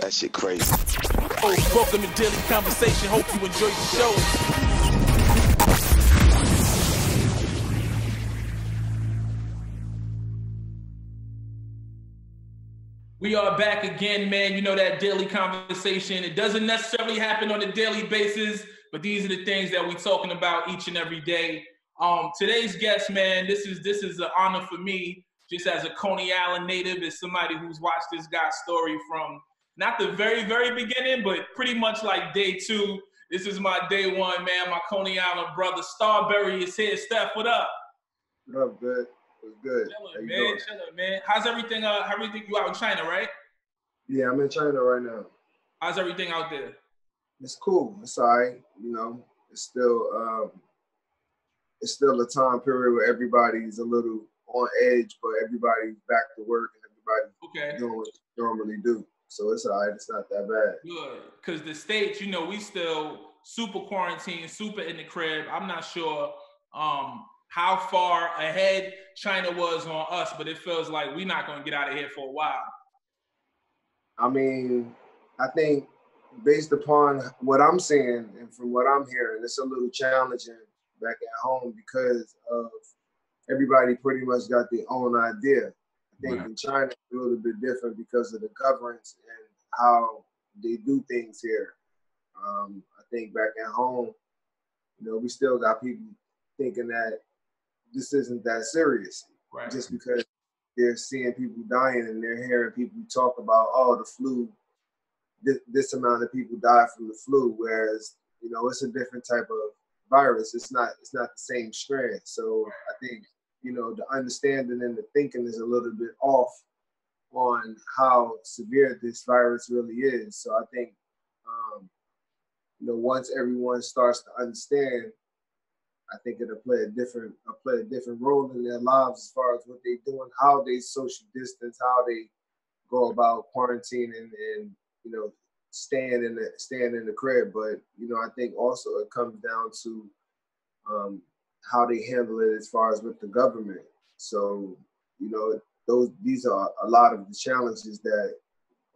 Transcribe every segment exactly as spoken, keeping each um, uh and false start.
That shit crazy. Oh, welcome to Daily ConvoShow. Hope you enjoyed the show. We are back again, man. You know that daily conversation. It doesn't necessarily happen on a daily basis, but these are the things that we're talking about each and every day. Um, today's guest, man, this is this is an honor for me, just as a Coney Island native, as somebody who's watched this guy's story from not the very, very beginning, but pretty much like day two. This is my day one, man, my Coney Island brother. Starberry is here. Steph, what up? What up, bud? It's good. Chillin', man. Chillin', man. How's everything? Uh, everything you out in China, right? Yeah, I'm in China right now. How's everything out there? It's cool. It's all right. You know, it's still um, it's still a time period where everybody's a little on edge, but everybody's back to work and everybody's okay. doing what they normally do. So it's all right. It's not that bad. Good, because the States, you know, we still super quarantined, super in the crib. I'm not sure. Um, how far ahead China was on us, but it feels like we're not gonna get out of here for a while. I mean, I think based upon what I'm seeing and from what I'm hearing, it's a little challenging back at home because of everybody pretty much got their own idea. I think yeah. in China, it's a little bit different because of the governance and how they do things here. Um, I think back at home, you know, we still got people thinking that this isn't that serious, right? Just because they're seeing people dying and they're hearing people talk about, oh, the flu, this, this amount of people die from the flu, whereas, you know, it's a different type of virus. It's not, it's not the same strand. So I think, you know, the understanding and the thinking is a little bit off on how severe this virus really is. So I think, um, you know, once everyone starts to understand, I think it'll play a different uh, play a different role in their lives as far as what they're doing, how they social distance, how they go about quarantining and, and you know, staying in the staying in the crib. But you know, I think also it comes down to um, how they handle it as far as with the government. So you know, those these are a lot of the challenges that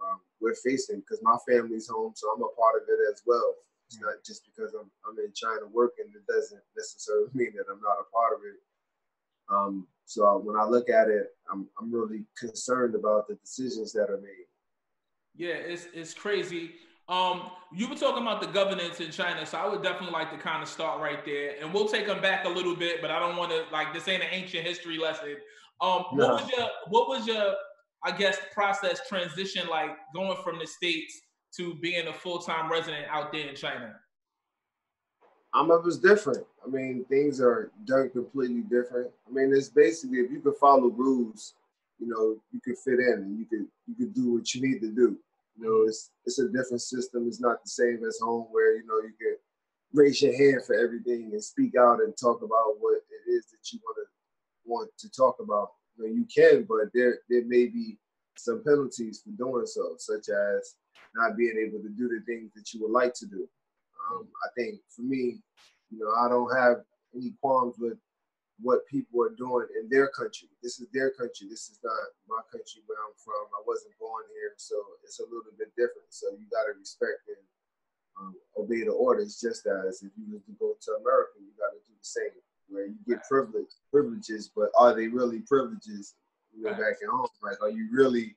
um, we're facing because my family's home, so I'm a part of it as well. It's not just because I'm, I'm in China working, it doesn't necessarily mean that I'm not a part of it. Um, so I, when I look at it, I'm, I'm really concerned about the decisions that are made. Yeah, it's, it's crazy. Um, you were talking about the governance in China, so I would definitely like to kind of start right there. And we'll take them back a little bit, but I don't want to, like, this ain't an ancient history lesson. Um, no. What was your, what was your, I guess, process transition like going from the States to being a full-time resident out there in China? Um, it was different. I mean, things are done completely different. I mean, it's basically, if you could follow rules, you know, you could fit in and you could you could do what you need to do. You know, it's it's a different system. It's not the same as home where, you know, you could raise your hand for everything and speak out and talk about what it is that you want to want to talk about. You know, you can, but there there may be some penalties for doing so, such as not being able to do the things that you would like to do. Um, I think for me, you know, I don't have any qualms with what people are doing in their country. This is their country. This is not my country where I'm from. I wasn't born here, so it's a little bit different. So you got to respect and um, obey the orders, just as if you were to go to America, you got to do the same, where you get privilege, privileges, but are they really privileges? You know, back at home, like, are you really,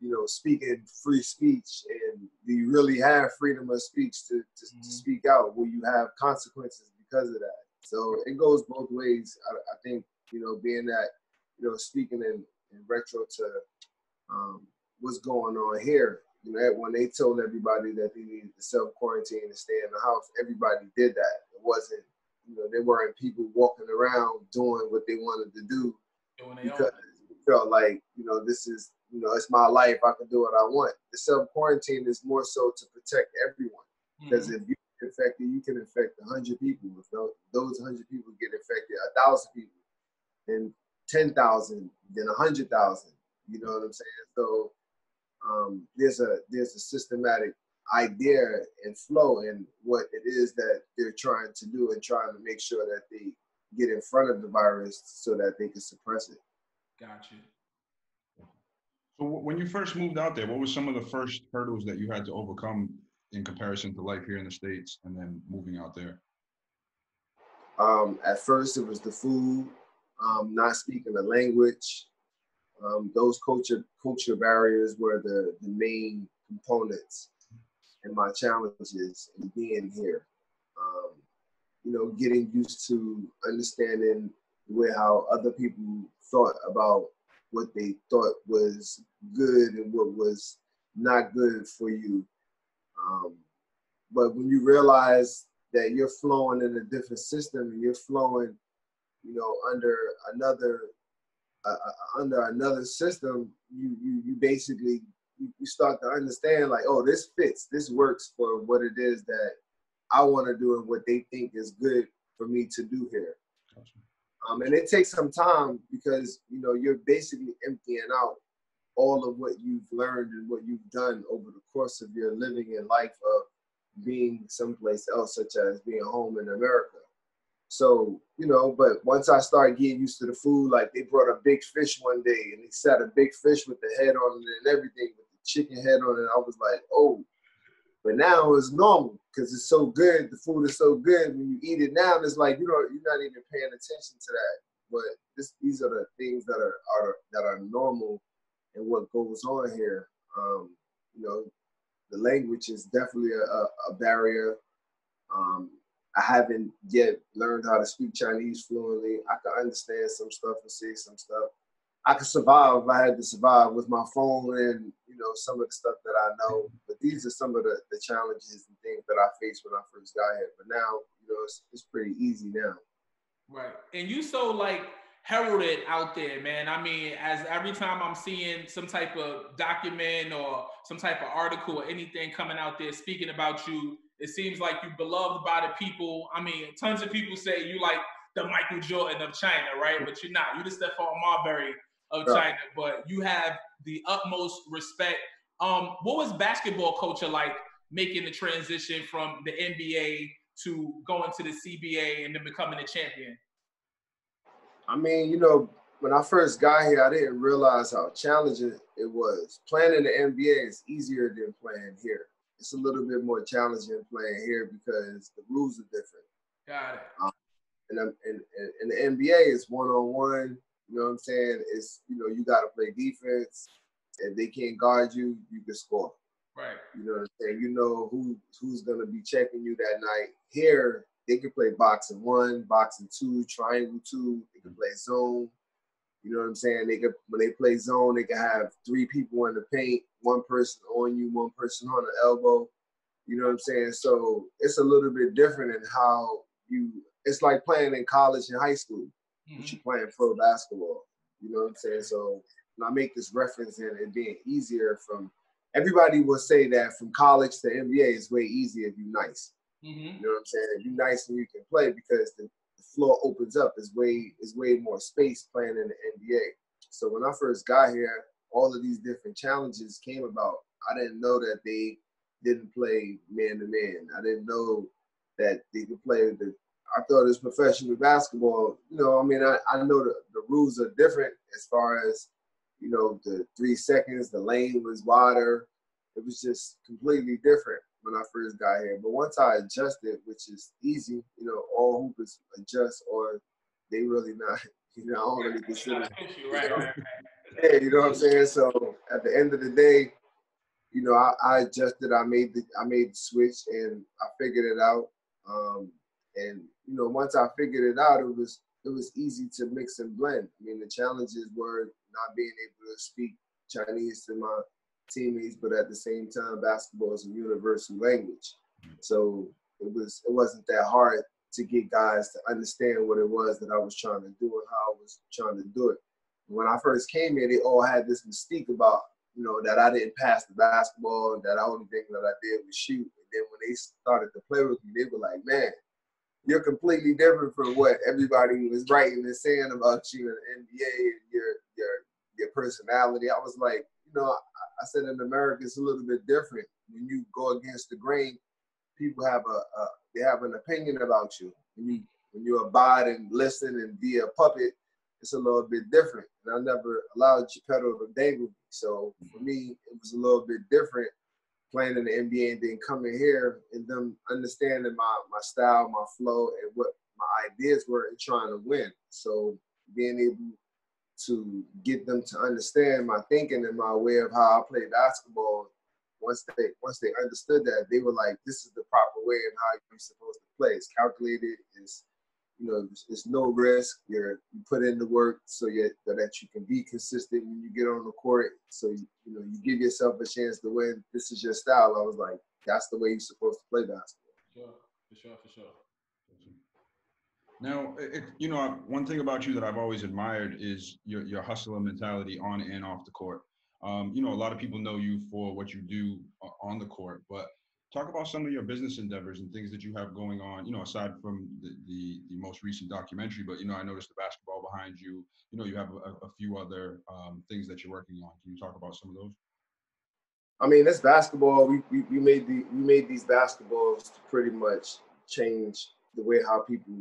you know, speaking free speech, and do you really have freedom of speech to, to, mm-hmm. to speak out? Will you have consequences because of that? So it goes both ways. I, I think, you know, being that, you know, speaking in, in retro to um, what's going on here, you know, when they told everybody that they needed to self-quarantine and stay in the house, everybody did that. It wasn't, you know, there weren't people walking around doing what they wanted to do because it felt like, you know, this is, you know, it's my life. I can do what I want. The self-quarantine is more so to protect everyone. Because mm-hmm. if you get infected, you can infect one hundred people. If those one hundred people get infected, one thousand people, then ten thousand, then one hundred thousand. You know what I'm saying? So um, there's a there's a systematic idea and flow in what it is that they're trying to do and trying to make sure that they get in front of the virus so that they can suppress it. Gotcha. So when you first moved out there, what were some of the first hurdles that you had to overcome in comparison to life here in the States and then moving out there? Um, at first, it was the food, um, not speaking the language. Um, those culture culture barriers were the, the main components in my challenges in being here. Um, you know, getting used to understanding where how other people thought about what they thought was good and what was not good for you. Um, but when you realize that you're flowing in a different system and you're flowing, you know, under another uh, under another system, you you you basically you start to understand like, oh, this fits, this works for what it is that I want to do and what they think is good for me to do here. Gotcha. Um, and it takes some time because, you know, you're basically emptying out all of what you've learned and what you've done over the course of your living and life of being someplace else, such as being home in America. So, you know, but once I started getting used to the food, like they brought a big fish one day and they sat a big fish with the head on it and everything, with the chicken head on it. I was like, oh, but now it's normal because it's so good. The food is so good. When you eat it now, it's like, you don't, you're not even paying attention to that. But this, these are the things that are, are that are normal and what goes on here. Um, you know, the language is definitely a, a barrier. Um, I haven't yet learned how to speak Chinese fluently. I can understand some stuff and see some stuff. I could survive if I had to survive with my phone and, you know, some of the stuff that I know. But these are some of the, the challenges and things that I faced when I first got here. But now, you know, it's, it's pretty easy now. Right. And you so, like, heralded out there, man. I mean, as every time I'm seeing some type of document or some type of article or anything coming out there speaking about you, it seems like you're beloved by the people. I mean, tons of people say you like the Michael Jordan of China, right? But you're not. You're the Stephon Marbury of China, but you have the utmost respect. Um, what was basketball culture like making the transition from the N B A to going to the C B A and then becoming a champion? I mean, you know, when I first got here, I didn't realize how challenging it was. Playing in the N B A is easier than playing here. It's a little bit more challenging playing here because the rules are different. Got it. Um, and, I'm, and, and the N B A is one-on-one. You know what I'm saying? It's, you know, you got to play defense. If they can't guard you, you can score. Right. You know what I'm saying? You know who who's going to be checking you that night. Here, they can play boxing one, boxing two, triangle two. They can play zone. You know what I'm saying? They can, when they play zone, they can have three people in the paint, one person on you, one person on the elbow. You know what I'm saying? So it's a little bit different in how you – it's like playing in college and high school. Mm-hmm. But you're playing pro basketball, you know what I'm saying? So when I make this reference and it being easier from, everybody will say that from college to N B A is way easier if you're nice. Mm-hmm. You know what I'm saying? If you're nice and you can play because the, the floor opens up, is way is way more space playing in the N B A. So when I first got here, all of these different challenges came about. I didn't know that they didn't play man-to-man. I didn't know that they could play the I thought it's professional basketball. You know, I mean, I, I know the, the rules are different as far as, you know, the three seconds, the lane was wider. It was just completely different when I first got here. But once I adjusted, which is easy, you know, all hoopers adjust or they really not, you know, I don't really consider it. Right, right, right. Yeah, you know what I'm saying? So at the end of the day, you know, I, I adjusted, I made the I made the switch and I figured it out. Um, And, you know, once I figured it out, it was it was easy to mix and blend. I mean, the challenges were not being able to speak Chinese to my teammates, but at the same time, basketball is a universal language. So it, was, it wasn't that hard to get guys to understand what it was that I was trying to do and how I was trying to do it. When I first came here, they all had this mystique about, you know, that I didn't pass the basketball, and that the only thing that I did was shoot. And then when they started to play with me, they were like, man, you're completely different from what everybody was writing and saying about you in the N B A and your your your personality. I was like, you know, I, I said in America it's a little bit different. When you go against the grain, people have a, a they have an opinion about you. When you when you abide and listen and be a puppet, it's a little bit different. And I never allowed Geppetto to dangle me. So for me, it was a little bit different playing in the N B A and then coming here and them understanding my, my style, my flow, and what my ideas were and trying to win. So being able to get them to understand my thinking and my way of how I play basketball, once they once they understood that, they were like, this is the proper way of how you're supposed to play. It's calculated, it's, you know, it's, it's no risk. You're, you put in the work so you, that you can be consistent when you get on the court. So, you, you know, you give yourself a chance to win. This is your style. I was like, that's the way you're supposed to play basketball. For sure, for sure, for sure. Now, it, you know, one thing about you that I've always admired is your, your hustler mentality on and off the court. Um, you know, a lot of people know you for what you do on the court, but talk about some of your business endeavors and things that you have going on, you know, aside from the, the, the most recent documentary, but, you know, I noticed the basketball behind you. You know, you have a, a few other um, things that you're working on. Can you talk about some of those? I mean, this basketball, we, we, we, made, the, we made these basketballs to pretty much change the way how people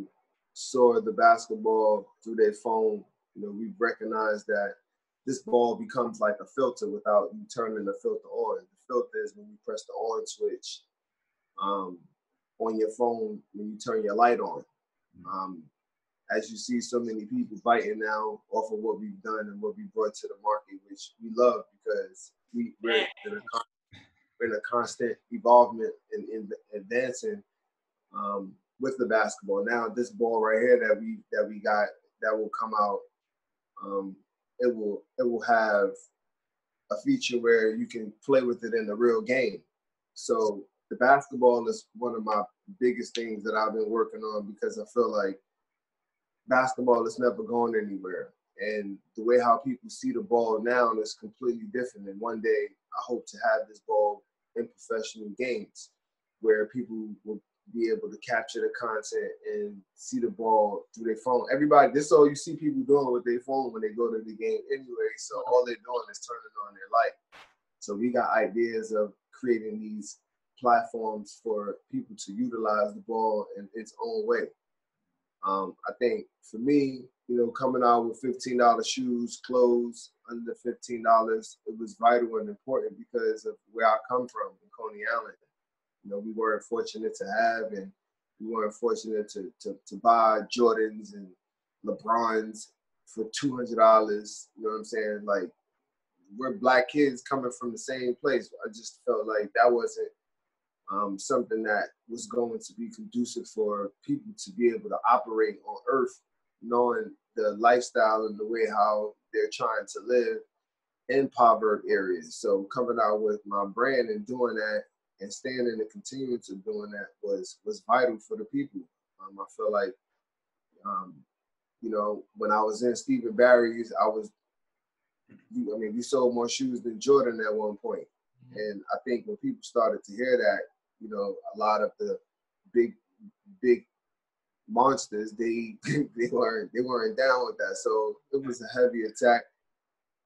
saw the basketball through their phone. You know, we've recognized that this ball becomes like a filter without you turning the filter on. The filter is when you press the on switch um, on your phone when you turn your light on. Um, as you see so many people biting now off of what we've done and what we brought to the market, which we love because we, we're, in, a con we're in a constant evolvement and, and advancing um, with the basketball. Now this ball right here that we that we got that will come out, um, it will it will have a feature where you can play with it in the real game. So the basketball is one of my biggest things that I've been working on because I feel like basketball is never going anywhere. And the way how people see the ball now is completely different. And one day I hope to have this ball in professional games where people will be able to capture the content and see the ball through their phone. Everybody, this is all you see people doing with their phone when they go to the game anyway. So all they're doing is turning on their light. So we got ideas of creating these platforms for people to utilize the ball in its own way. Um, I think for me, you know, coming out with fifteen dollar shoes, clothes under fifteen dollars, it was vital and important because of where I come from in Coney Island. You know, we weren't fortunate to have, and we weren't fortunate to, to, to buy Jordans and LeBrons for two hundred dollars, you know what I'm saying? Like, we're black kids coming from the same place. I just felt like that wasn't um, something that was going to be conducive for people to be able to operate on earth, knowing the lifestyle and the way how they're trying to live in poverty areas. So coming out with my brand and doing that, and standing and continuing to doing that was was vital for the people. Um, I feel like, um, you know, when I was in Stephen Barry's, I was, I mean, we sold more shoes than Jordan at one point. Mm-hmm. And I think when people started to hear that, you know, a lot of the big, big monsters, they they weren't they weren't down with that. So it was a heavy attack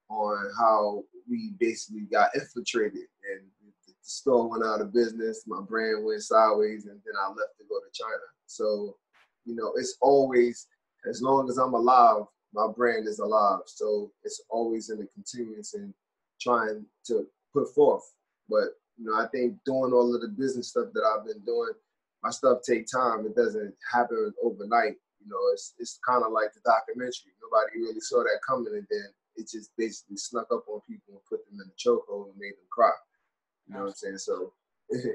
on how we basically got infiltrated and. The store went out of business, my brand went sideways, and then I left to go to China. So, you know, it's always, as long as I'm alive, my brand is alive. So it's always in the continuance and trying to put forth. But, you know, I think doing all of the business stuff that I've been doing, my stuff take time. It doesn't happen overnight. You know, it's, it's kind of like the documentary. Nobody really saw that coming, and then it just basically snuck up on people and put them in a chokehold and made them cry. You know what I'm saying? So,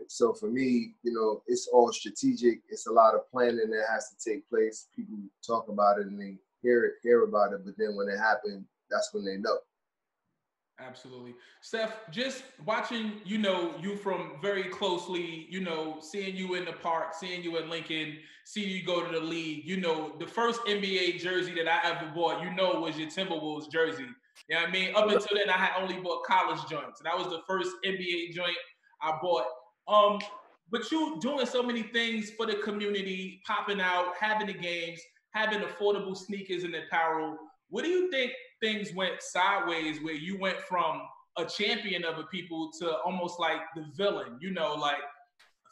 so for me, you know, it's all strategic. It's a lot of planning that has to take place. People talk about it and they hear it, hear about it, but then when it happens, that's when they know. Absolutely. Steph, just watching, you know, you from very closely, you know, seeing you in the park, seeing you in Lincoln, seeing you go to the league, you know, the first N B A jersey that I ever bought, you know, was your Timberwolves jersey. You know what I mean? Up until then, I had only bought college joints. And that was the first N B A joint I bought. Um, but you doing so many things for the community, popping out, having the games, having affordable sneakers and apparel. What do you think things went sideways where you went from a champion of a people to almost like the villain? You know, like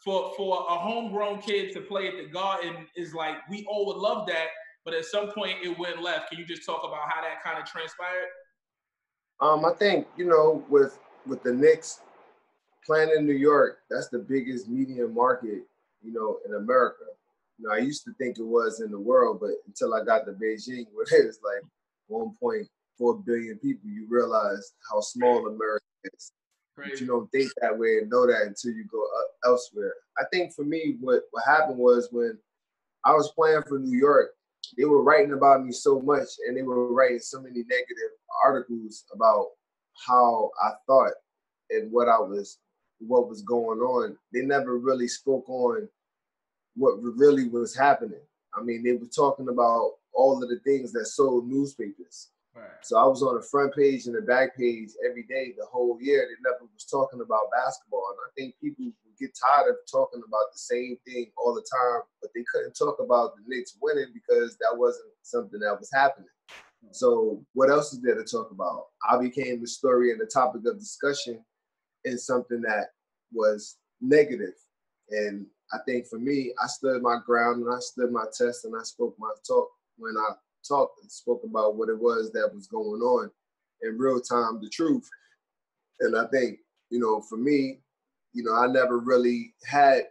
for, for a homegrown kid to play at the Garden is like, we all would love that. but at some point it went left. Can you just talk about how that kind of transpired? Um, I think, you know, with with the Knicks playing in New York, that's the biggest media market, you know, in America. You know, I used to think it was in the world, but until I got to Beijing, where there's like one point four billion people, you realize how small America is. But you don't think that way and know that until you go elsewhere. I think for me, what, what happened was when I was playing for New York, they were writing about me so much, and they were writing so many negative articles about how I thought and what I was, what was going on. They never really spoke on what really was happening. I mean, they were talking about all of the things that sold newspapers. Right. So I was on the front page and the back page every day the whole year. They never was talking about basketball. And I think people get tired of talking about the same thing all the time, but they couldn't talk about the Knicks winning because that wasn't something that was happening. Mm-hmm. So what else is there to talk about? I became the story and the topic of discussion in something that was negative. And I think for me, I stood my ground and I stood my test and I spoke my talk when I talked and spoke about what it was that was going on in real time, the truth. And I think, you know, for me, you know, I never really had,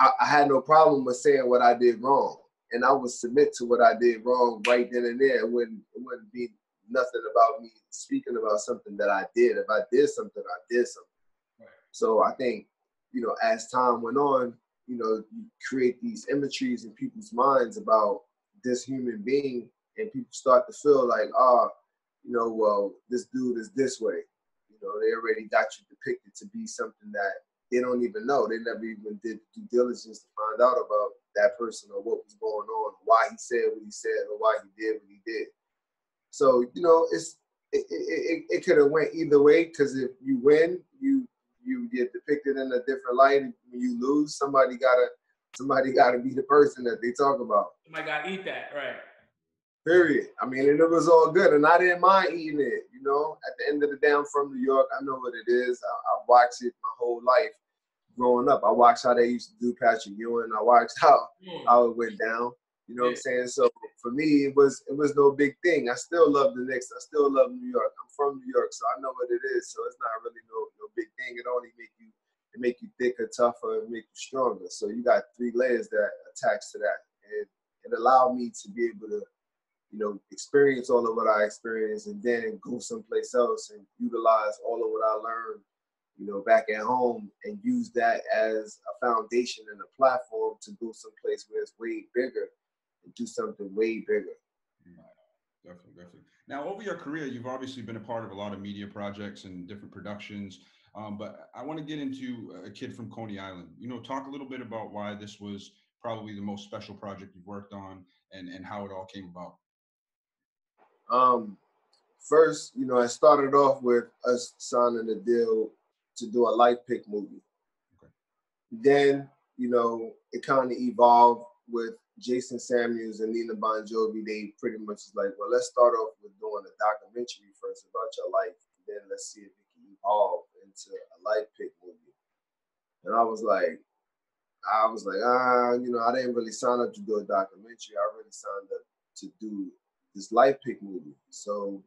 I, I had no problem with saying what I did wrong. And I would submit to what I did wrong right then and there. It wouldn't, it wouldn't be nothing about me speaking about something that I did. If I did something, I did something. Right. So I think, you know, as time went on, you know, you create these imageries in people's minds about this human being, and people start to feel like, ah, oh, you know, well, this dude is this way. You know, they already got you depicted to be something that they don't even know. They never even did due diligence to find out about that person or what was going on, why he said what he said, or why he did what he did. So, you know, it's it it, it, it could have went either way, because if you win, you you get depicted in a different light. When you lose, somebody gotta Somebody got to be the person that they talk about. Somebody got to eat that, right? Period. I mean, and it was all good, and I didn't mind eating it. You know, at the end of the day, I'm from New York. I know what it is. I, I watched it my whole life growing up. I watched how they used to do Patrick Ewing. I watched how mm. how it went down. You know yeah. what I'm saying? So for me, it was it was no big thing. I still love the Knicks. I still love New York. I'm from New York, so I know what it is. So it's not really no no big thing. It only make you. It make you thicker, tougher, and make you stronger. So you got three layers that attach to that. And it allowed me to be able to, you know, experience all of what I experienced and then go someplace else and utilize all of what I learned, you know, back at home and use that as a foundation and a platform to go someplace where it's way bigger and do something way bigger. Wow. Definitely, definitely. Now, over your career, you've obviously been a part of a lot of media projects and different productions. Um, but I want to get into A Kid From Coney Island. You know, talk a little bit about why this was probably the most special project you've worked on and, and how it all came about. Um, first, you know, I started off with us signing a deal to do a life pick movie. Okay. Then, you know, it kind of evolved with Jason Samuels and Nina Bongiovi. They pretty much was like, well, let's start off with doing a documentary first about your life. Then let's see if it can evolve into a life pick movie. And I was like, I was like, ah, you know, I didn't really sign up to do a documentary. I really signed up to do this life pick movie. So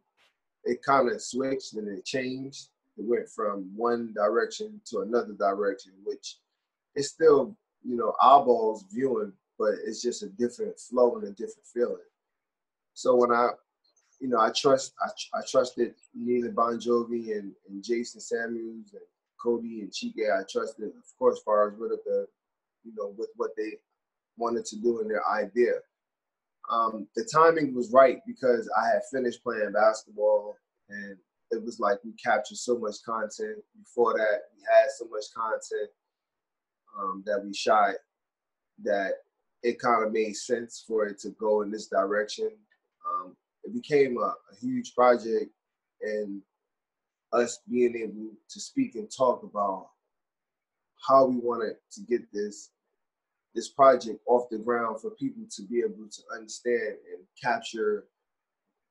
it kind of switched and it changed. It went from one direction to another direction, which is still, you know, eyeballs viewing, but it's just a different flow and a different feeling. So when I, you know, I trust, I, I trusted Nina Bongiovi and, and Jason Samuels and Kobe and Chike. I trusted, of course, as far as with the, you know, with what they wanted to do and their idea. Um, the timing was right because I had finished playing basketball, and it was like we captured so much content. Before that, we had so much content um, that we shot that it kind of made sense for it to go in this direction. Um, It became a, a huge project, and us being able to speak and talk about how we wanted to get this this project off the ground for people to be able to understand and capture,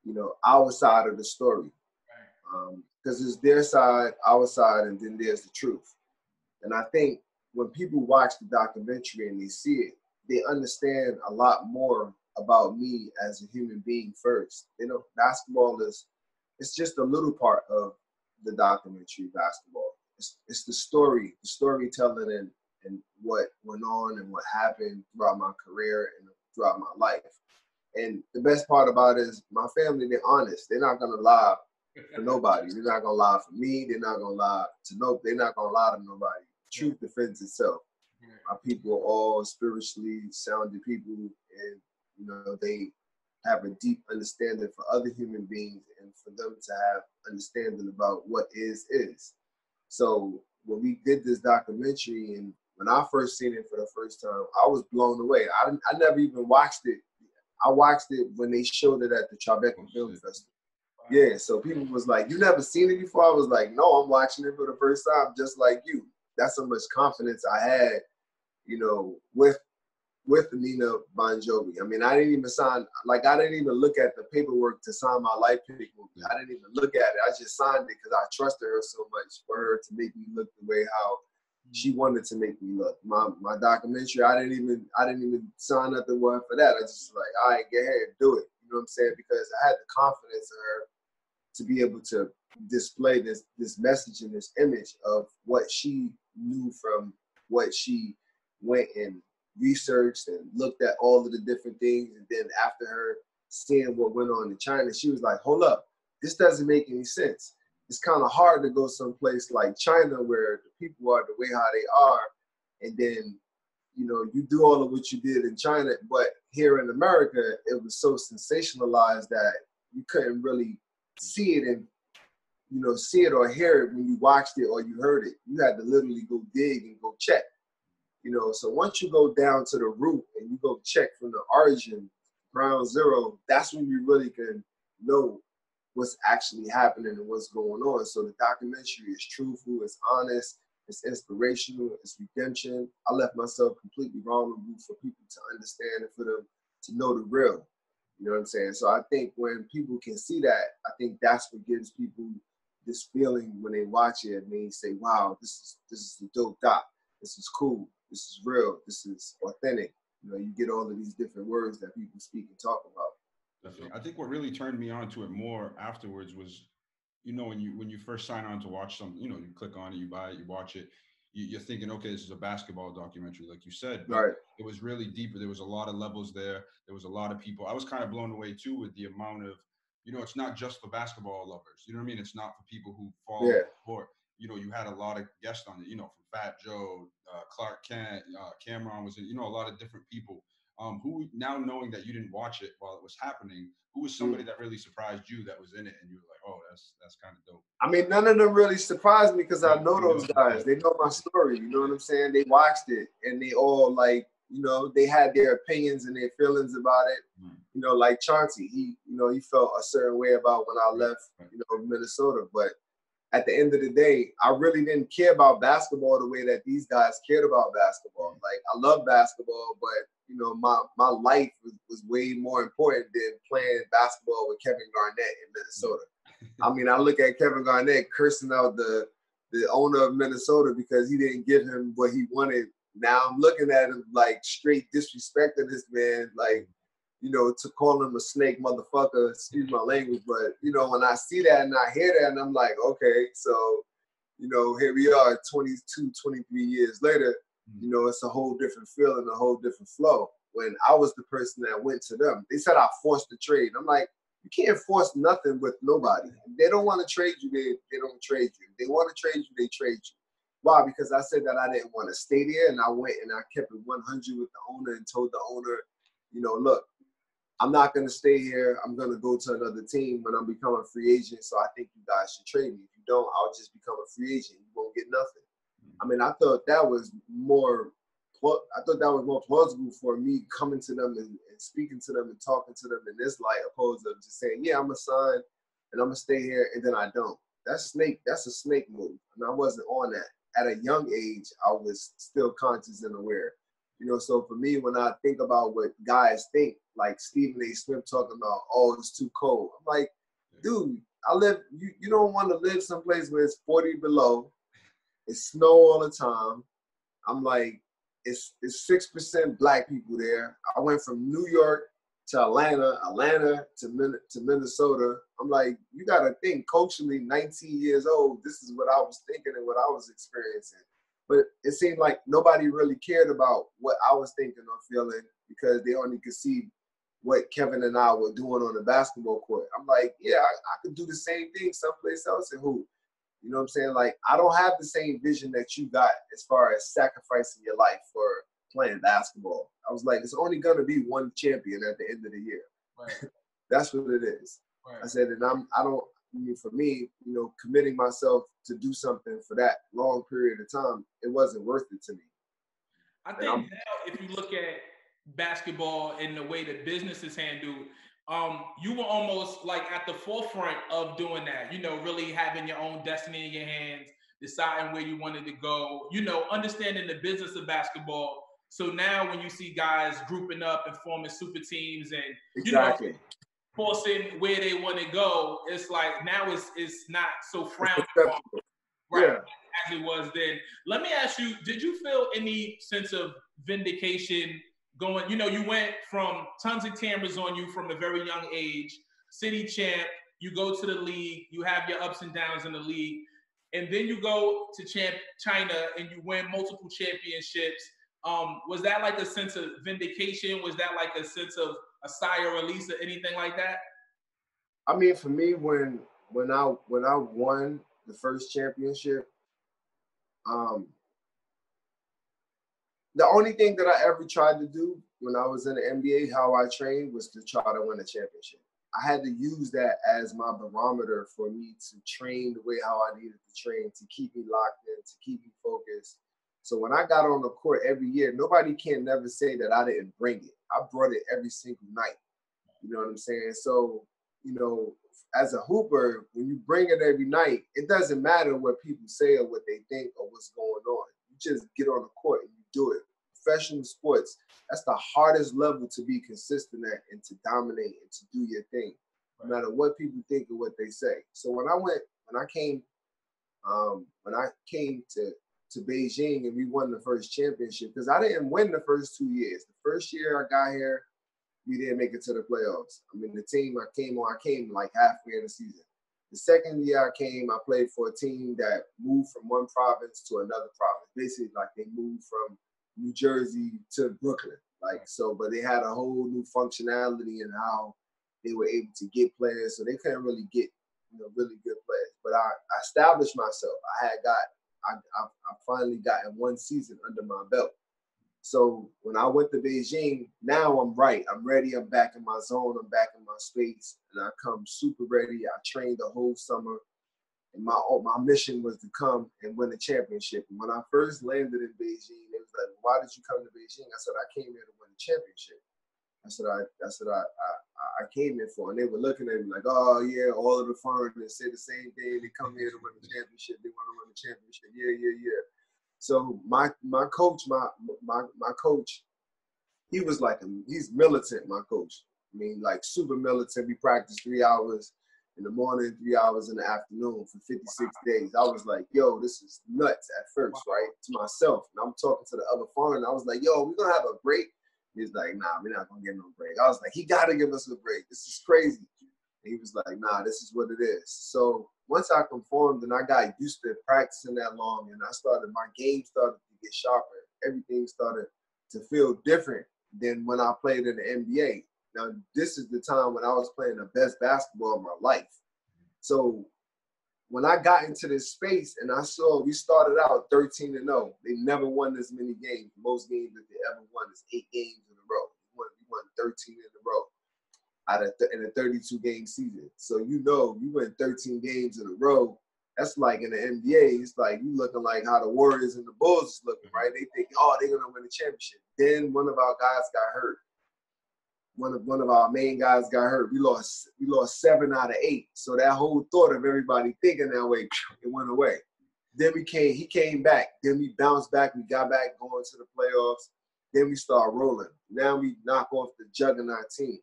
you know, our side of the story. Because um, it's their side, our side, and then there's the truth. And I think when people watch the documentary and they see it, they understand a lot more about me as a human being first. You know, basketball is, it's just a little part of the documentary basketball. It's, it's the story, the storytelling and, and what went on and what happened throughout my career and throughout my life. And the best part about it is my family, they're honest. They're not going to lie for nobody. They're not going to lie for me. They're not going to lie to no, they're not going to lie to nobody. Truth defends itself. My people are all spiritually sounded people, and you know, they have a deep understanding for other human beings and for them to have understanding about what is is. So when we did this documentary and when I first seen it for the first time, I was blown away. I, I never even watched it. I watched it when they showed it at the Tribeca oh, Film shit. Festival. Wow. Yeah, so people was like, you never seen it before? I was like, no, I'm watching it for the first time just like you. That's how much confidence I had, you know, with with Nina Bongiovi. I mean, I didn't even sign, like I didn't even look at the paperwork to sign my life pick movie. I didn't even look at it. I just signed it because I trusted her so much for her to make me look the way how she wanted to make me look. My my documentary, I didn't even I didn't even sign nothing one for that. I just like, all right, get ahead and do it. You know what I'm saying? Because I had the confidence in her to be able to display this this message and this image of what she knew from what she went and researched and looked at all of the different things. And then after her seeing what went on in China, she was like, hold up, this doesn't make any sense. It's kind of hard to go someplace like China where the people are the way how they are. And then, you know, you do all of what you did in China, but here in America, it was so sensationalized that you couldn't really see it and, you know, see it or hear it when you watched it or you heard it. You had to literally go dig and go check. You know, so once you go down to the root and you go check from the origin, ground zero, that's when you really can know what's actually happening and what's going on. So the documentary is truthful, it's honest, it's inspirational, it's redemption. I left myself completely vulnerable for people to understand and for them to know the real. You know what I'm saying? So I think when people can see that, I think that's what gives people this feeling when they watch it and they say, wow, this is this is the dope doc. This is cool. This is real. This is authentic. You know, you get all of these different words that people speak and talk about. Definitely. I think what really turned me on to it more afterwards was, you know, when you when you first sign on to watch something, you know, you click on it, you buy it, you watch it, you, you're thinking, okay, this is a basketball documentary, like you said. But right. It was really deeper. There was a lot of levels there. There was a lot of people. I was kind of blown away too with the amount of, you know, it's not just for basketball lovers. You know what I mean? It's not for people who follow yeah. the sport. You know, you had a lot of guests on it, you know, from Fat Joe, uh, Clark Kent, uh, Cameron was in, you know, a lot of different people um, who now knowing that you didn't watch it while it was happening, who was somebody that really surprised you that was in it and you were like, oh, that's that's kind of dope? I mean, none of them really surprised me because I know those guys. They know my story. You know what I'm saying? They watched it and they all like, you know, they had their opinions and their feelings about it. Mm. You know, like Chauncey, he, you know, he felt a certain way about when I left, you know, Minnesota, but at the end of the day, I really didn't care about basketball the way that these guys cared about basketball. Like, I love basketball, but, you know, my, my life was, was way more important than playing basketball with Kevin Garnett in Minnesota. I mean, I look at Kevin Garnett cursing out the, the owner of Minnesota because he didn't give him what he wanted. Now I'm looking at him like straight disrespecting this man, like, you know, to call him a snake motherfucker, excuse my language, but, you know, when I see that and I hear that and I'm like, okay, so, you know, here we are twenty-two, twenty-three years later, you know, it's a whole different feel and a whole different flow. When I was the person that went to them, they said I forced the trade. I'm like, you can't force nothing with nobody. If they don't want to trade you, they, they don't trade you. If they want to trade you, they trade you. Why? Because I said that I didn't want to stay there and I went and I kept it one hundred with the owner and told the owner, you know, look, I'm not going to stay here. I'm going to go to another team when I'm becoming a free agent. So I think you guys should trade me. If you don't, I'll just become a free agent. You won't get nothing. I mean, I thought that was more, I thought that was more plausible for me coming to them and, and speaking to them and talking to them in this light, opposed to just saying, yeah, I'm going to sign and I'm going to stay here. And then I don't. That's snake. That's a snake move. And I wasn't on that. At a young age, I was still conscious and aware. You know, so for me, when I think about what guys think, like Stephen A. Smith talking about, oh, it's too cold. I'm like, dude, I live, you, you don't want to live someplace where it's forty below, it's snow all the time. I'm like, it's it's six percent black people there. I went from New York to Atlanta, Atlanta to, Min to Minnesota. I'm like, you got to think culturally, nineteen years old, this is what I was thinking and what I was experiencing. But it seemed like nobody really cared about what I was thinking or feeling because they only could see what Kevin and I were doing on the basketball court. I'm like, yeah, I, I could do the same thing someplace else, and who? You know what I'm saying? Like, I don't have the same vision that you got as far as sacrificing your life for playing basketball. I was like, it's only going to be one champion at the end of the year. Right. That's what it is. Right. I said, and I'm, I don't, I mean, for me, you know, committing myself to do something for that long period of time, it wasn't worth it to me. I think now, if you look at basketball and the way that business is handled, um, you were almost like at the forefront of doing that, you know, really having your own destiny in your hands, deciding where you wanted to go, you know, understanding the business of basketball. So now when you see guys grouping up and forming super teams and, you exactly. know, forcing where they want to go, it's like now it's, it's not so frowned upon, right, yeah. as it was then. Let me ask you, did you feel any sense of vindication going, you know, you went from tons of cameras on you from a very young age, city champ, you go to the league, you have your ups and downs in the league, and then you go to champ China and you win multiple championships. Um, was that like a sense of vindication? Was that like a sense of a sigh or release or anything like that? I mean, for me, when when I when I won the first championship, um, the only thing that I ever tried to do when I was in the N B A, how I trained, was to try to win a championship. I had to use that as my barometer for me to train the way how I needed to train, to keep me locked in, to keep me focused. So when I got on the court every year, nobody can never say that I didn't bring it. I brought it every single night. You know what I'm saying? So, you know, as a hooper, when you bring it every night, it doesn't matter what people say or what they think or what's going on. You just get on the court and you do it. Professional sports, that's the hardest level to be consistent at and to dominate and to do your thing, no matter what people think or what they say. So when I went, when I came, um, when I came to, to Beijing and we won the first championship, because I didn't win the first two years. The first year I got here, we didn't make it to the playoffs. I mean, the team I came on, I came like halfway in the season. The second year I came, I played for a team that moved from one province to another province. Basically, like they moved from New Jersey to Brooklyn. Like, so, but they had a whole new functionality in how they were able to get players. So they couldn't really get, you know, really good players. But I, I established myself. I had got I, I, I finally got in one season under my belt. So when I went to Beijing, now I'm right. I'm ready. I'm back in my zone. I'm back in my space. And I come super ready. I trained the whole summer. And my, my mission was to come and win the championship. And when I first landed in Beijing, they was like, why did you come to Beijing? I said, I came here to win the championship. I said, I, that's what I, I, I came here for. And they were looking at me like, oh, yeah, all of the foreigners say the same thing. They come here to win the championship. They want to win the championship. Yeah, yeah, yeah. So my my coach, my my my coach, he was like, a, he's militant, my coach. I mean, like super militant. We practiced three hours in the morning, three hours in the afternoon for fifty-six wow. days. I was like, yo, this is nuts at first, wow. right, to myself. And I'm talking to the other foreigner. I was like, yo, we're going to have a break. He's like, nah, we're not gonna get no break. I was like, he gotta give us a break. This is crazy. And he was like, nah, this is what it is. So once I conformed and I got used to practicing that long and I started, my game started to get sharper. Everything started to feel different than when I played in the N B A. Now, this is the time when I was playing the best basketball of my life. So when I got into this space and I saw we started out thirteen and oh, they never won this many games. Most games that they ever won is eight games in a row. We won, we won thirteen in a row out of th in a thirty-two game season. So you know, you win thirteen games in a row. That's like in the N B A. It's like you looking like how the Warriors and the Bulls is looking, right? They think, oh, they're gonna win the championship. Then one of our guys got hurt. One of one of our main guys got hurt. We lost we lost seven out of eight. So that whole thought of everybody thinking that way, it went away. Then we came. He came back. Then we bounced back. We got back going to the playoffs. Then we start rolling. Now we knock off the juggernaut team.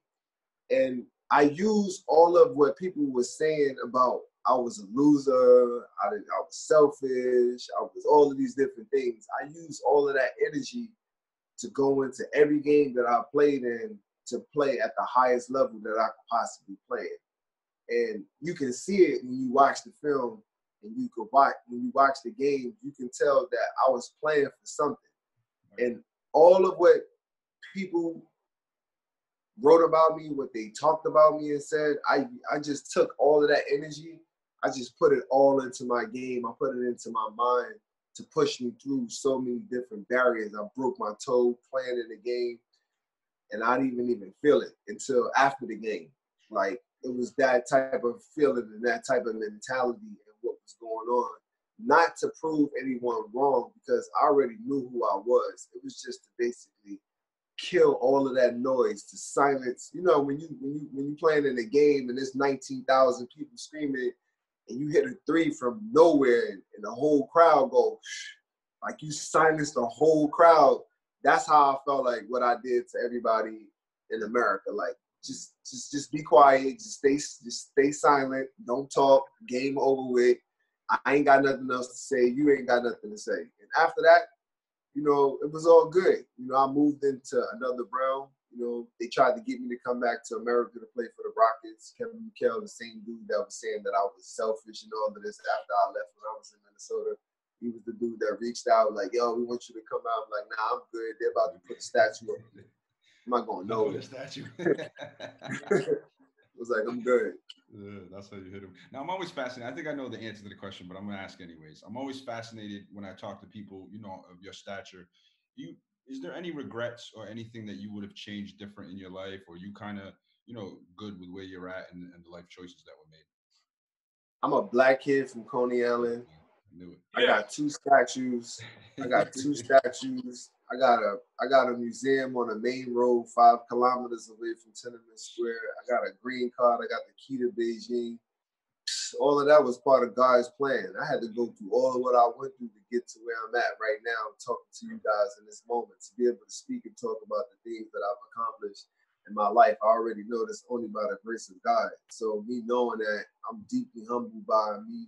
And I used all of what people were saying about I was a loser. I didn't, I was selfish. I was all of these different things. I used all of that energy to go into every game that I played in, to play at the highest level that I could possibly play at. And you can see it when you watch the film, and you could watch when you watch the game, you can tell that I was playing for something. And all of what people wrote about me, what they talked about me and said, I I just took all of that energy. I just put it all into my game. I put it into my mind to push me through so many different barriers. I broke my toe playing in the game, and I didn't even feel it until after the game. Like, it was that type of feeling and that type of mentality and what was going on. Not to prove anyone wrong, because I already knew who I was. It was just to basically kill all of that noise, to silence. You know, when you when you when you playing in a game and there's nineteen thousand people screaming, and you hit a three from nowhere, and, and the whole crowd go, like, you silenced the whole crowd. That's how I felt like what I did to everybody in America. Like, just just just be quiet, just stay just stay silent, don't talk. Game over with. I ain't got nothing else to say. You ain't got nothing to say. And after that, you know, it was all good. You know, I moved into another realm. You know, they tried to get me to come back to America to play for the Rockets. Kevin McHale, the same dude that was saying that I was selfish and all of this after I left when I was in Minnesota. He was the dude that reached out, like, yo, we want you to come out. I'm like, nah, I'm good. They're about to put a statue up. I'm not going to know the statue. I was like, I'm good. Yeah, that's how you hit him. Now, I'm always fascinated. I think I know the answer to the question, but I'm going to ask anyways. I'm always fascinated when I talk to people, you know, of your stature. You, is there any regrets or anything that you would have changed different in your life, or you kind of, you know, good with where you're at and, and the life choices that were made? I'm a black kid from Coney Island. I knew it. I got two statues. I got two statues. I got a I got a museum on the main road, five kilometers away from Tiananmen Square. I got a green card. I got the key to Beijing. All of that was part of God's plan. I had to go through all of what I went through to get to where I'm at right now, talking to you guys in this moment, to be able to speak and talk about the things that I've accomplished in my life. I already know that's only by the grace of God. So me knowing that, I'm deeply humbled by me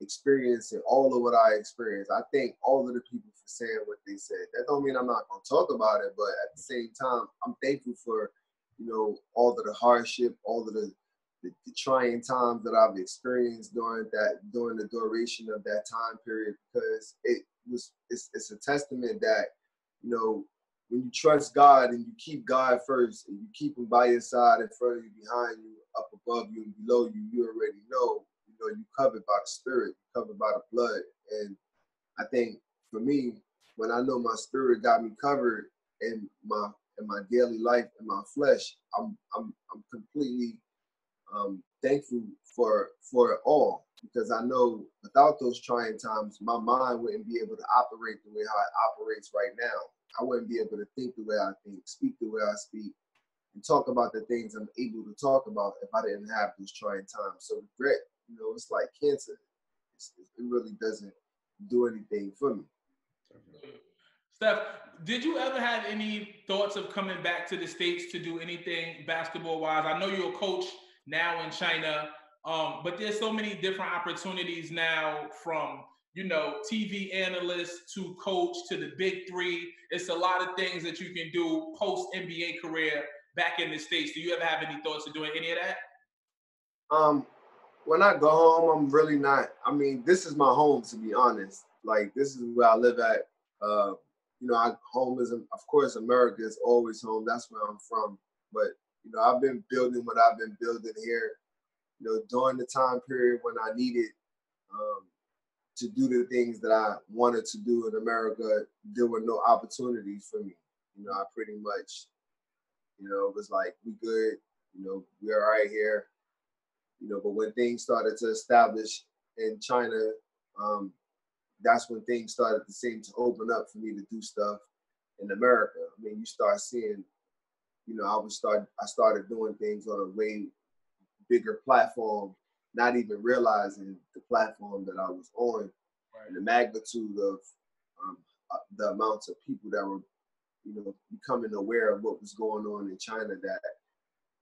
experiencing all of what I experienced. I thank all of the people for saying what they said. That don't mean I'm not going to talk about it, but at the same time, I'm thankful for, you know, all of the hardship, all of the, the, the trying times that I've experienced during that, during the duration of that time period, because it was, it's, it's a testament that, you know, when you trust God and you keep God first and you keep him by your side, in front of you, behind you, up above you, and below you, you already know you covered by the spirit, you covered by the blood. And I think for me, when I know my spirit got me covered in my in my daily life, in my flesh, I'm I'm I'm completely um, thankful for for it all, because I know without those trying times, my mind wouldn't be able to operate the way how it operates right now. I wouldn't be able to think the way I think, speak the way I speak, and talk about the things I'm able to talk about if I didn't have those trying times. So regret, you know, it's like cancer. It's, it really doesn't do anything for me. Steph, did you ever have any thoughts of coming back to the States to do anything basketball-wise? I know you're a coach now in China, um, but there's so many different opportunities now, from, you know, T V analyst to coach to the big three. It's a lot of things that you can do post-N B A career back in the States. Do you ever have any thoughts of doing any of that? Um. When I go home, I'm really not, I mean, this is my home, to be honest. Like, this is where I live at. Uh, you know, I, home is, of course, America is always home. That's where I'm from. But, you know, I've been building what I've been building here, you know, during the time period when I needed um, to do the things that I wanted to do in America. There were no opportunities for me. You know, I pretty much, you know, it was like, we good, you know, we're all right here. You know, but when things started to establish in China, um, that's when things started to seem to open up for me to do stuff in America. I mean, you start seeing, you know, I was start, I started doing things on a way bigger platform, not even realizing the platform that I was on, right, and the magnitude of um, the amounts of people that were, you know, becoming aware of what was going on in China, that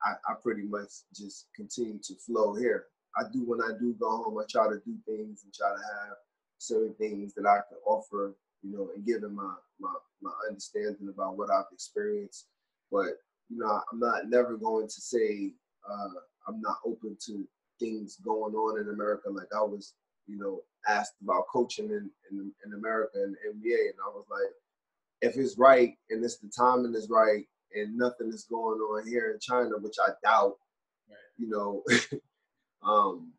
I, I pretty much just continue to flow here. I do, when I do go home, I try to do things and try to have certain things that I can offer, you know, and given my, my, my understanding about what I've experienced. But you know, I'm not never going to say uh, I'm not open to things going on in America. Like I was, you know, asked about coaching in, in, in America and the N B A. And I was like, if it's right and it's the timing is right and nothing is going on here in China, which I doubt, right. you know, um,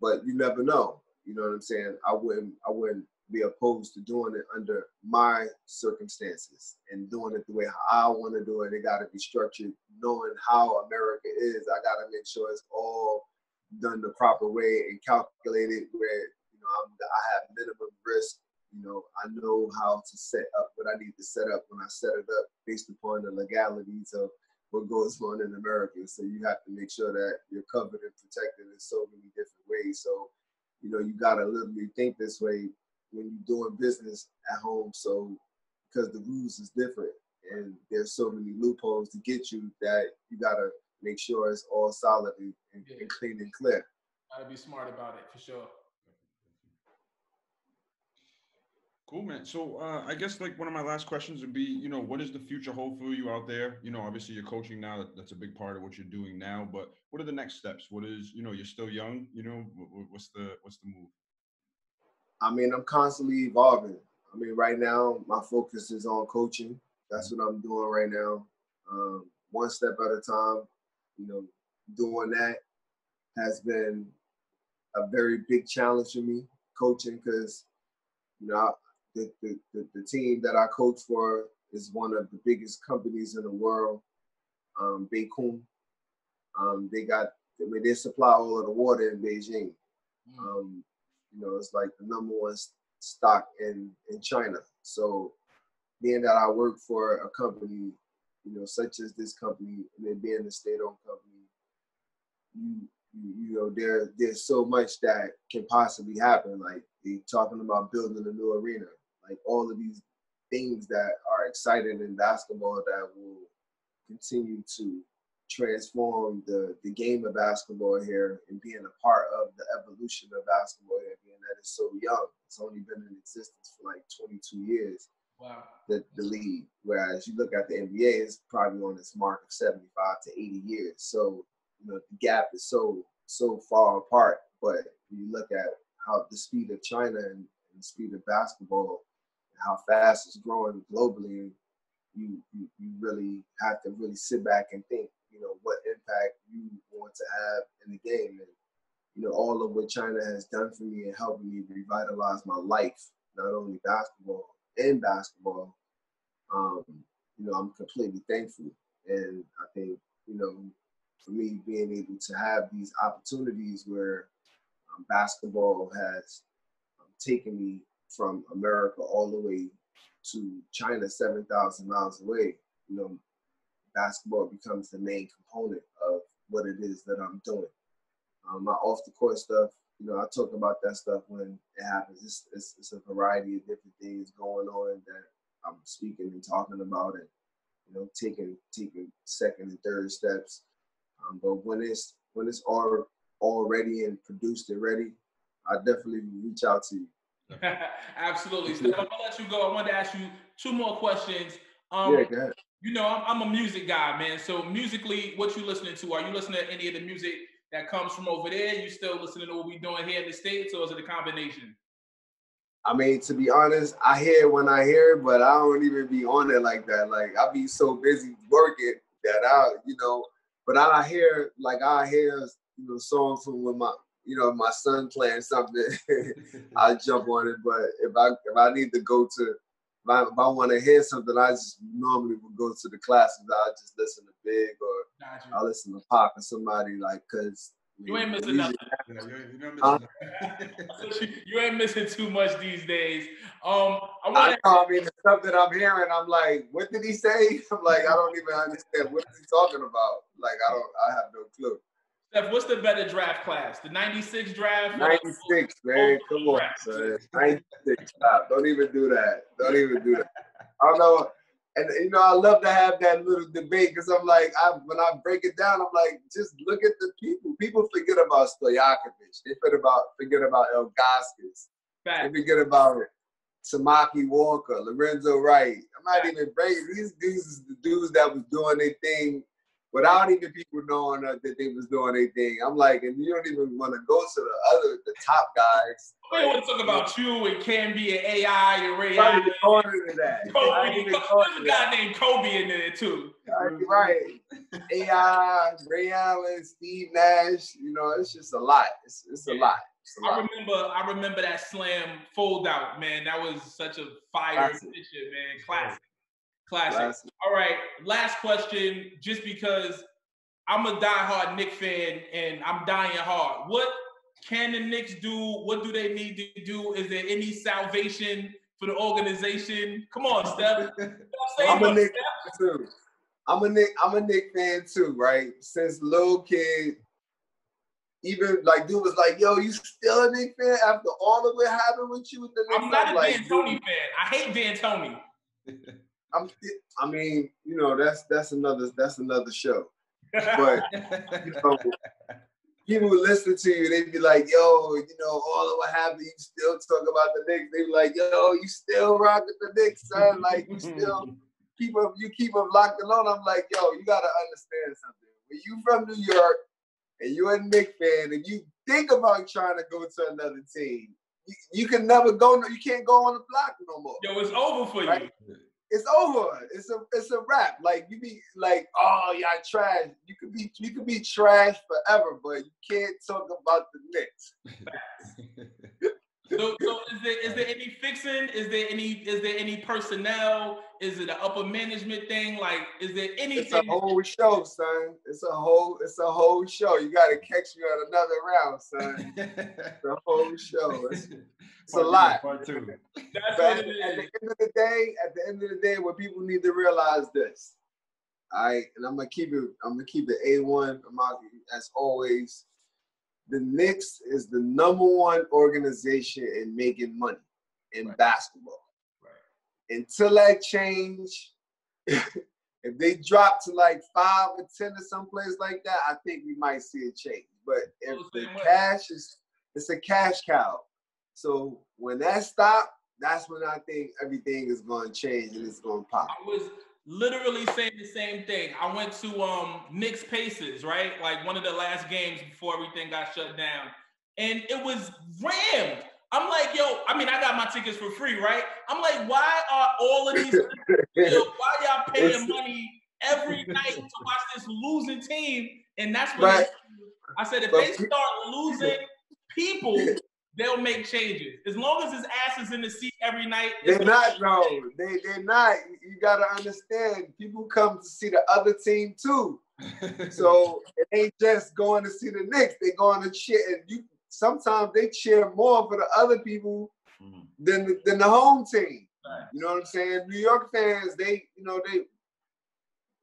but you never know. You know what I'm saying? I wouldn't, I wouldn't be opposed to doing it under my circumstances and doing it the way I want to do it. It got to be structured, knowing how America is. I got to make sure it's all done the proper way and calculated where, you know, I'm, I have minimum risk. You know, I know how to set up what I need to set up when I set it up based upon the legalities of what goes on in America. So you have to make sure that you're covered and protected in so many different ways. So, you know, you got to literally think this way when you're doing business at home. So, because the rules is different and there's so many loopholes to get you that you got to make sure it's all solid and, and, yeah. and clean and clear. Got to be smart about it, for sure. Cool, man. So uh, I guess like one of my last questions would be, you know, what does the future hold for you out there? You know, obviously you're coaching now. That's a big part of what you're doing now. But what are the next steps? What is, you know, you're still young. You know, what's the what's the move? I mean, I'm constantly evolving. I mean, right now my focus is on coaching. That's what I'm doing right now. Um, one step at a time. You know, doing that has been a very big challenge for me, coaching, because, you know, I, The, the, the team that I coach for is one of the biggest companies in the world, um, Beijing. Um, they got, I mean, they supply all of the water in Beijing. Mm. Um, you know, it's like the number one stock in, in China. So being that I work for a company, you know, such as this company, and then being a state-owned company, you, you know, there there's so much that can possibly happen. Like, they're talking about building a new arena. Like all of these things that are exciting in basketball that will continue to transform the, the game of basketball here and being a part of the evolution of basketball here, being that it's so young. It's only been in existence for like twenty-two years. Wow. The, the league. Whereas you look at the N B A, it's probably on its mark of seventy-five to eighty years. So, you know, the gap is so, so far apart. But you look at how the speed of China and, and the speed of basketball, how fast it's growing globally, you, you you really have to really sit back and think, you know, what impact you want to have in the game. And, you know, all of what China has done for me and helping me revitalize my life, not only basketball, in basketball, um, you know, I'm completely thankful. And I think, you know, for me, being able to have these opportunities where um, basketball has um, taken me from America all the way to China, seven thousand miles away, you know, basketball becomes the main component of what it is that I'm doing. Um, my off-the-court stuff, you know, I talk about that stuff when it happens. It's, it's, it's a variety of different things going on that I'm speaking and talking about and, you know, taking taking second and third steps. Um, but when it's, when it's all, all ready and produced and ready, I definitely reach out to you. Absolutely. Steph, I'm gonna let you go. I wanted to ask you two more questions. Um, yeah, go ahead. You know, I'm, I'm a music guy, man. So musically, what you listening to? Are you listening to any of the music that comes from over there? You still listening to what we're doing here in the States, or is it a combination? I mean, to be honest, I hear it when I hear it, but I don't even be on it like that. Like, I be so busy working that I, you know, but I hear, like, I hear, you know, songs from when my, you know, my son playing something, I jump on it. But if I if I need to go to, if I, if I want to hear something, I just normally would go to the classes. I just listen to Big or I listen to Pop or somebody, like, cause you, you ain't missing nothing. Yeah, you, ain't, you, ain't missing uh, nothing. You ain't missing too much these days. Um, I, I, know, I mean, the stuff that I'm hearing, I'm like, what did he say? I'm like, I don't even understand what he's talking about. Like, I don't, I have no clue. Steph, what's the better draft class? The ninety-six draft? ninety-six, man. Come on, son. ninety-six. Stop. Don't even do that. Don't even do that. I don't know. And, you know, I love to have that little debate because I'm like, I, when I break it down, I'm like, just look at the people. People forget about Stojakovic. They forget about, forget about El Gaskis. They forget about Samaki Walker, Lorenzo Wright. I'm not even breaking. These dudes is the dudes that was doing their thing without even people knowing that they was doing anything. I'm like, and you don't even want to go to the other, the top guys. We want to talk about you and Can Be an A I and Ray Allen. That. Kobe. There's a guy named Kobe in there too. Right. A I, Ray Allen, Steve Nash. You know, it's just a lot. It's, it's a yeah. lot. It's a I lot. remember. I remember that slam fold out, man. That was such a fire picture, man. Classic. Classic. Classic. All right, last question, just because I'm a diehard Knicks fan and I'm dying hard. What can the Knicks do? What do they need to do? Is there any salvation for the organization? Come on, Steph. I'm a Knicks fan too. I'm a Knicks, I'm a Knicks fan too, right? Since little kid, even like dude was like, yo, you still a Knicks fan after all of what happened with you? With the Knicks? I'm not I'm a like, D'Antoni fan. I hate D'Antoni. I'm, I mean, you know, that's that's another that's another show. But you know, people who listen to you, they'd be like, "Yo, you know, all of what happened, you still talk about the Knicks." They'd be like, "Yo, you still rock with the Knicks, son? Like, you still keep up, you keep them locked alone." I'm like, "Yo, you gotta understand something. When you from New York and you're a Knicks fan, and you think about trying to go to another team, you, you can never go. You can't go on the block no more. Yo, it's over for right? you." It's over. It's a it's a wrap. Like you be like, oh y'all trash. You could be you could be trash forever, but you can't talk about the Knicks. so so is there is there any fixing? Is there any is there any personnel? Is it an upper management thing? Like is there anything? It's a whole show, son. It's a whole it's a whole show. You gotta catch me on another round, son. It's a whole show. It's, It's part a lot. Part two. That's at, it is. At the end of the day, at the end of the day, what people need to realize this. All right, and I'm gonna keep it. I'm gonna keep it A one. I'm out, as always. The Knicks is the number one organization in making money in right. basketball. Right. Until that change, if they drop to like five or ten or someplace like that, I think we might see a change. But if the cash is, it's a cash cow. So when that stopped, that's when I think everything is going to change and it's going to pop. I was literally saying the same thing. I went to um, Knicks Pacers, right? Like one of the last games before everything got shut down. And it was rammed. I'm like, yo, I mean, I got my tickets for free, right? I'm like, why are all of these people, why y'all paying money every night to watch this losing team? And that's when right. I said, if they start losing people, they'll make changes. As long as his ass is in the seat every night. They're not, bro. They, they're not. You got to understand, people come to see the other team, too. So it ain't just going to see the Knicks. They're going to cheer. And you, sometimes they cheer more for the other people mm-hmm. than, the, than the home team. Right. You know what I'm saying? New York fans, they, you know, they,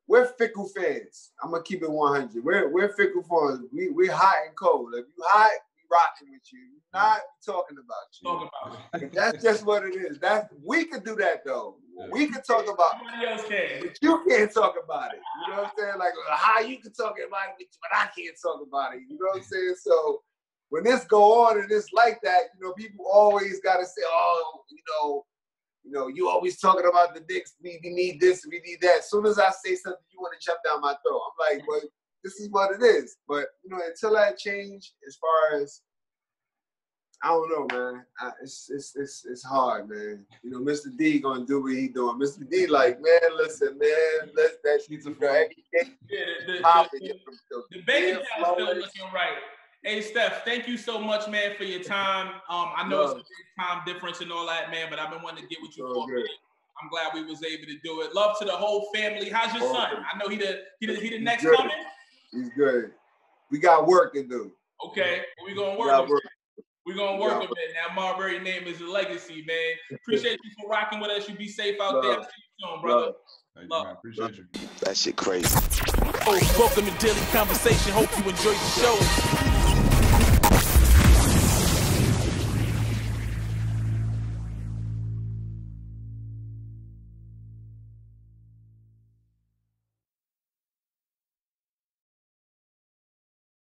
we're fickle fans. I'm going to keep it one hundred. We're, we're fickle fans. We, we're hot and cold. If you hot, rocking with you, not talking about you. Talking about you. That's just what it is. That's we could do that though. We could talk about it, but you can't talk about it. You know what I'm saying? Like how you can talk about it, but I can't talk about it. You know what I'm saying? So when this go on and it's like that, you know, people always gotta say, oh, you know, you know, you always talking about the Knicks. We, we need this. We need that. As soon as I say something, you want to jump down my throat. I'm like, well. This is what it is. But, you know, until I change, as far as, I don't know, man. I, it's, it's it's it's hard, man. You know, Mister D gonna do what he doing. Mister D like, man, listen, man, let's that shit's for everything. The bank account is still looking right. Hey, Steph, thank you so much, man, for your time. Um, I know no. it's a big time difference and all that, man, but I've been wanting to get with you so for a minute. I'm glad we was able to do it. Love to the whole family. How's your oh, son? Good. I know he the, he the, he the next coming. He's good. We got work to do. Okay. We're going to work. We're going to work a bit. Now, Marbury name is a legacy, man. Appreciate you for rocking with us. You be safe out Love. there. See you soon, brother. Love. Love. Love. Appreciate you. That shit crazy. Oh, welcome to Daily Conversation. Hope you enjoyed the show.